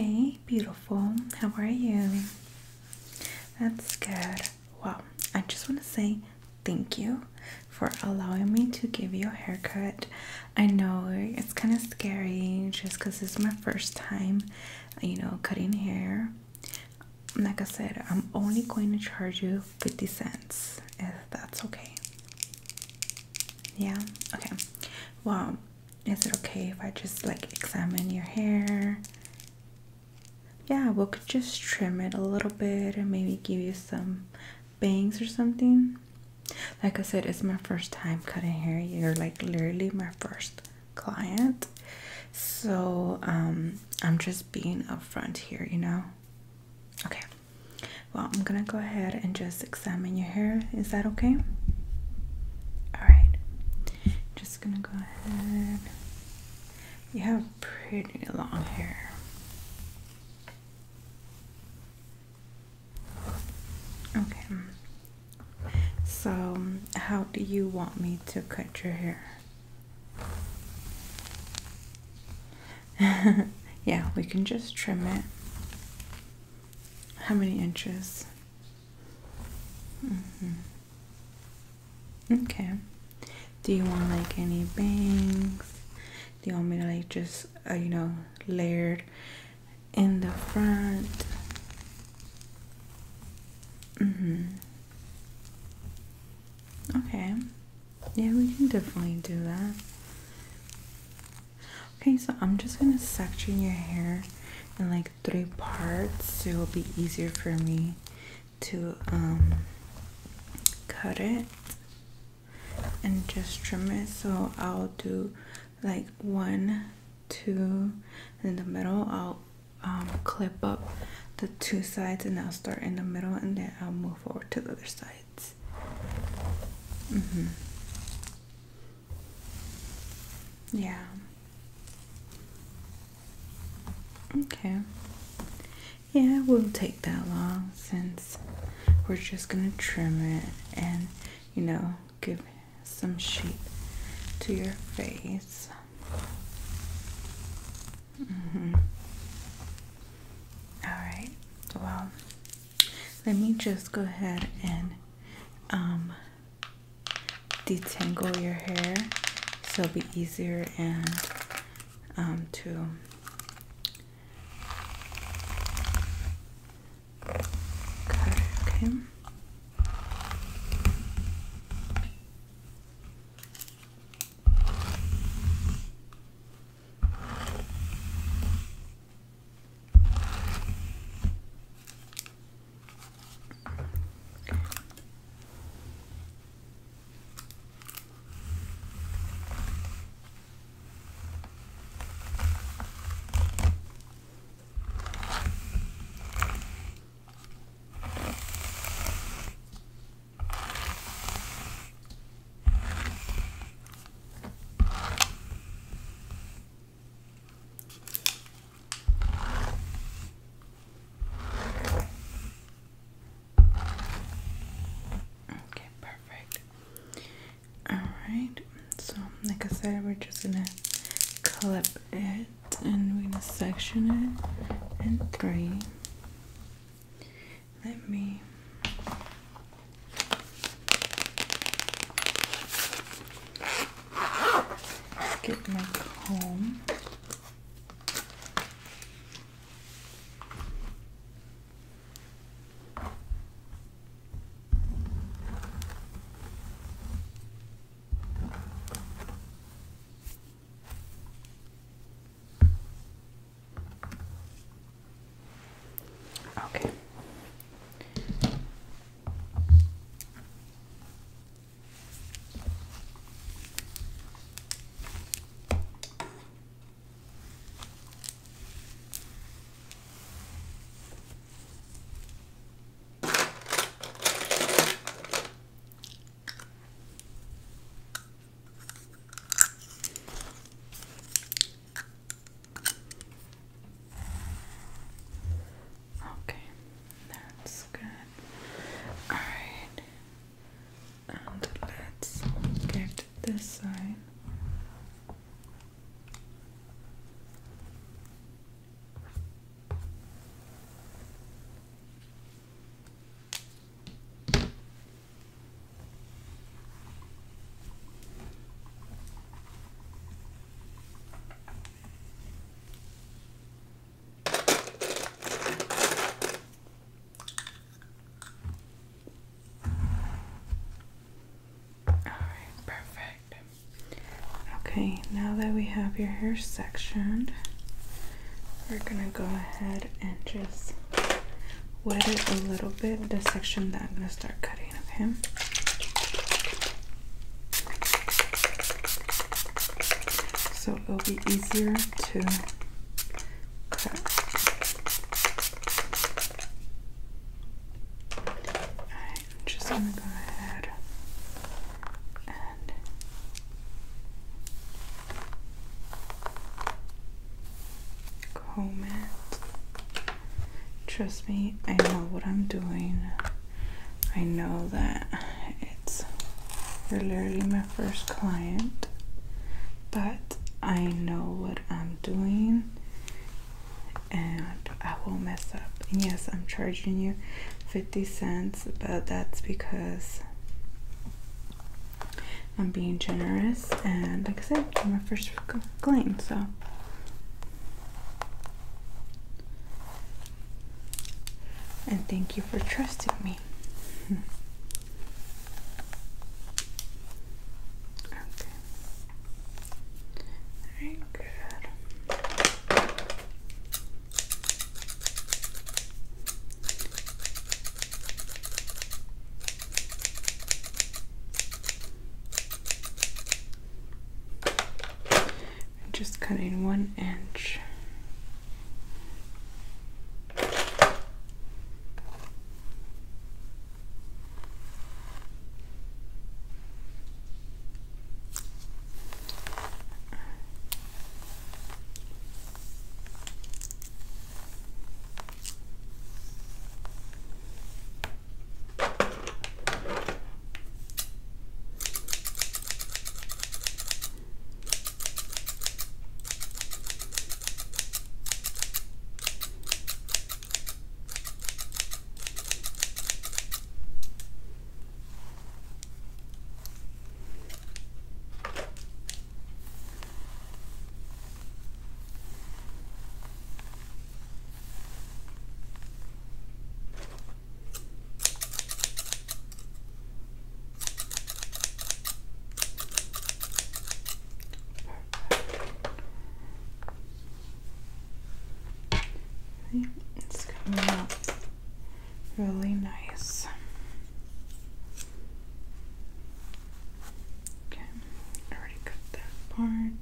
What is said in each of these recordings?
Hey, beautiful. How are you? That's good. Well, I just want to say thank you for allowing me to give you a haircut. I know it's kind of scary just because it's my first time, you know, cutting hair. Like I said, I'm only going to charge you 50 cents, if that's okay. Yeah? Okay. Well, is it okay if I just like examine your hair? Yeah, we could just trim it a little bit and maybe give you some bangs or something. Like I said, it's my first time cutting hair. You're like literally my first client. So, I'm just being upfront here, you know? Okay. Well, I'm gonna go ahead and just examine your hair. Is that okay? Alright. Just gonna go ahead. You have pretty long hair. Okay, so how do you want me to cut your hair? Yeah, we can just trim it. How many inches? Okay. Do you want like any bangs? Do you want me to like just, you know, layered in the front? Okay. Yeah, we can definitely do that. Okay, so I'm just gonna section your hair in like 3 parts, so it'll be easier for me to cut it and just trim it. So I'll do like 1, 2, in the middle. I'll clip up the 2 sides, and I'll start in the middle, and then I'll move forward to the other sides. Yeah. Okay. Yeah, it won't take that long since we're just gonna trim it and, you know, give some shape to your face. Alright, well, let me just go ahead and detangle your hair so it'll be easier and to cut it, okay? We're just gonna clip it and we're gonna section it in 3. Let me get my comb. Okay, now that we have your hair sectioned, we're gonna go ahead and just wet it a little bit, the section that I'm gonna start cutting of him. So it'll be easier to cut. Alright, I'm just gonna go ahead and comb it. Trust me, I know what I'm doing. I know that you're literally my first client, but I know what I'm doing and I won't mess up. And yes, I'm charging you 50 cents, but that's because I'm being generous, and like I said, you're my first client, so and thank you for trusting me. Just cutting 1 inch. It's coming out really nice. Okay, I already cut that part.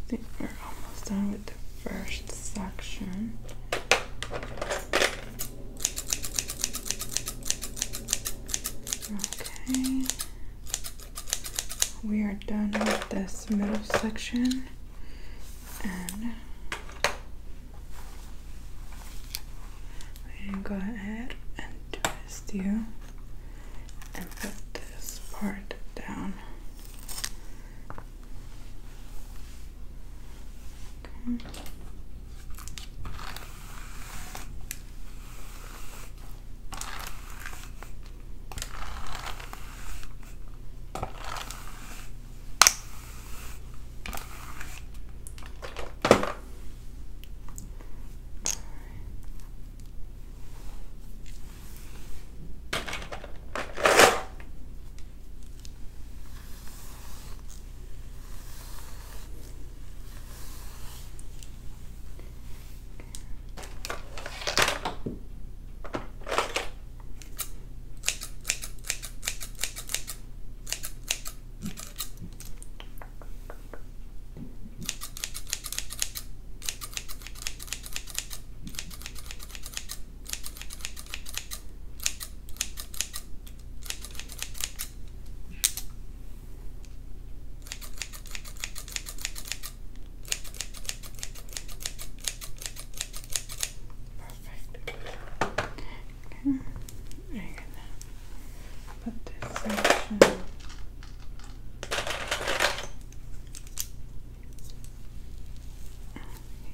I think we're almost done with the first section. Okay, we are done with this middle section, and I'm gonna go ahead and twist you and put this part down.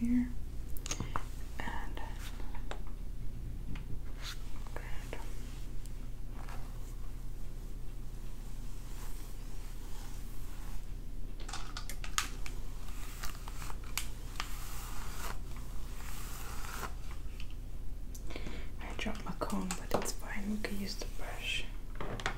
here. And good. I dropped my comb, but it's fine. We can use the brush. Okay.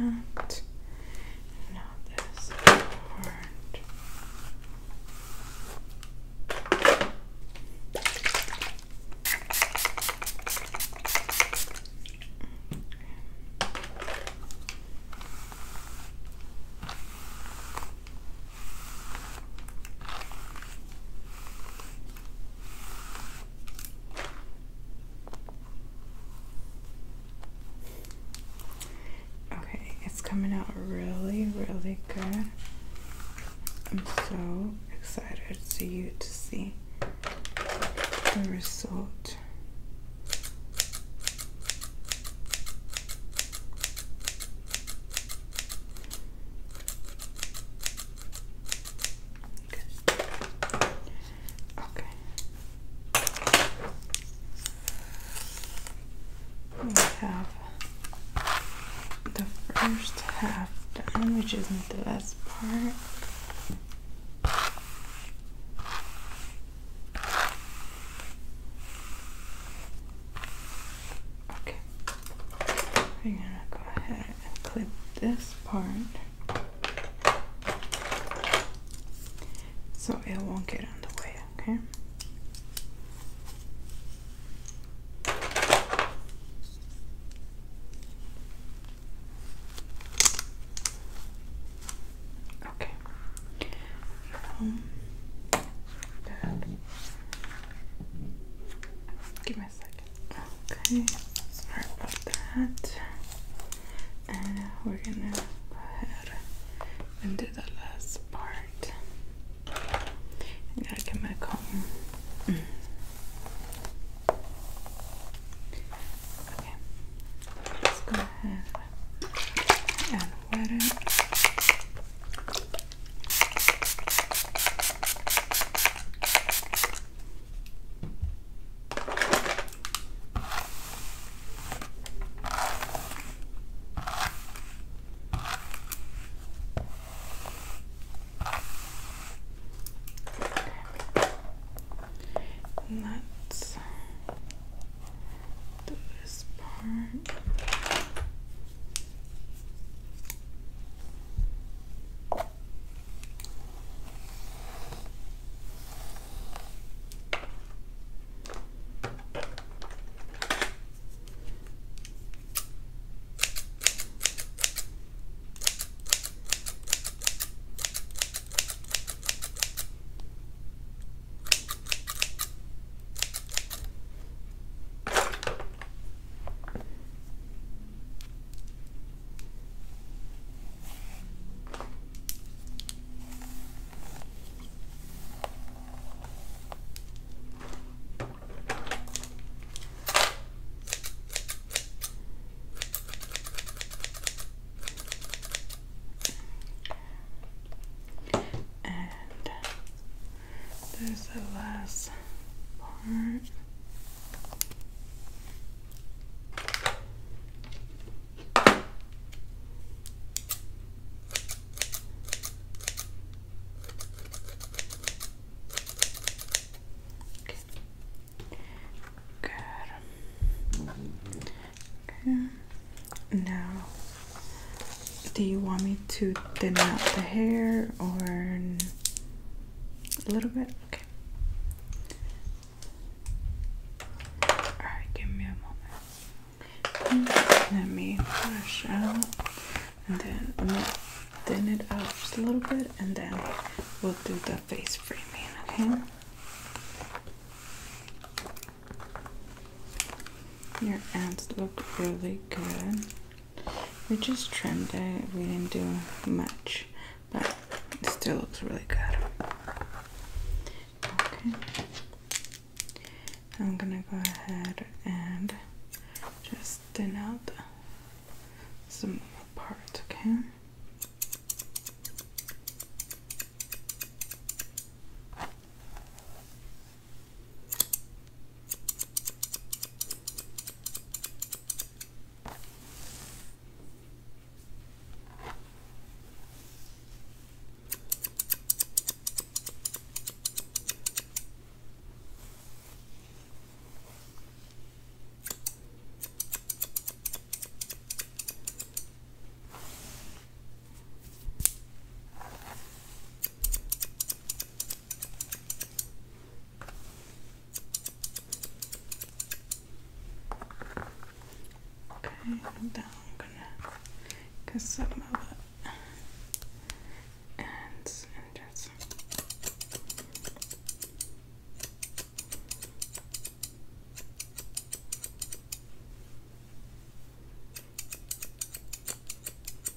And now this part. Coming out really good. I'm so excited for you to see the result. Okay. We have the first half done, which isn't the best part. Okay, we're gonna go ahead and clip this part so it won't get in the way, okay? Give me a second. Okay, sorry about that. And we're gonna go ahead and do the last part. I gotta get my comb. Okay, let's go ahead and wet it. Let's do this part. There's the last part. Okay. Good. Okay. Now Do you want me to thin out the hair or a little bit? Okay. Alright, give me a moment. Let me brush out and then I'm gonna thin it out just a little bit and then we'll do the face framing, okay? Your ends look really good. We just trimmed it, we didn't do much, but it still looks really good. Okay. I'm gonna go ahead and just thin out some parts, okay? Now I'm gonna get some of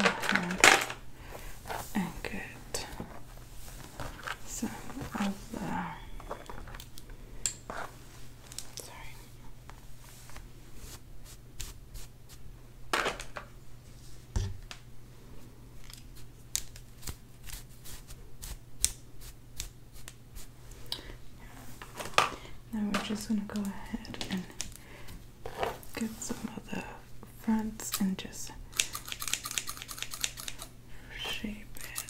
it and just perfect. Okay. Now I'm just gonna go ahead. Just gonna go ahead and get some of the fronts and just shape it.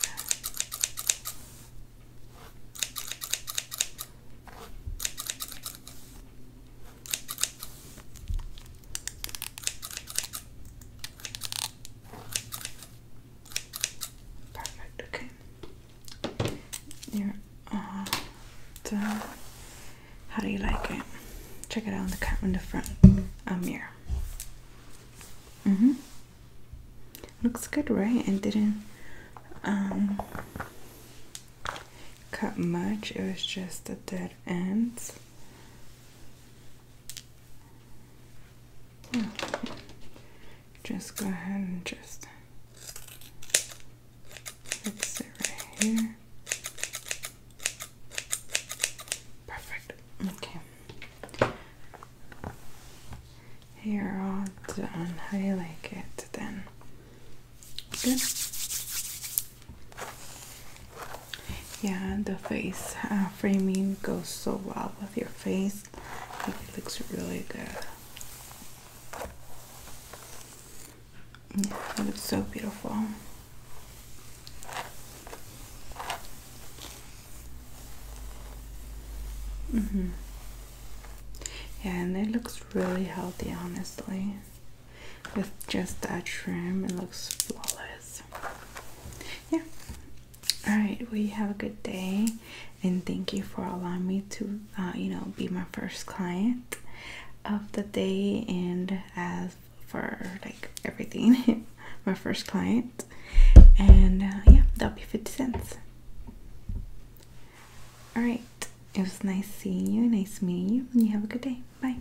Perfect, okay. You're all done. How do you like it? Check it out in the front mirror. Looks good, right? It didn't cut much. It was just the dead ends. Yeah. Just go ahead and just fix it right here. You're all done. How do you like it then? Good? Yeah, the face framing goes so well with your face. I think it looks really good. Yeah, it looks so beautiful. Yeah, and it looks really healthy, honestly. With just that trim, it looks flawless. Yeah. Alright, well, you have a good day. And thank you for allowing me to, be my first client of the day. And as for, everything. My first client. And, yeah, that'll be 50 cents. Alright. It was nice seeing you, nice meeting you, and you have a good day. Bye.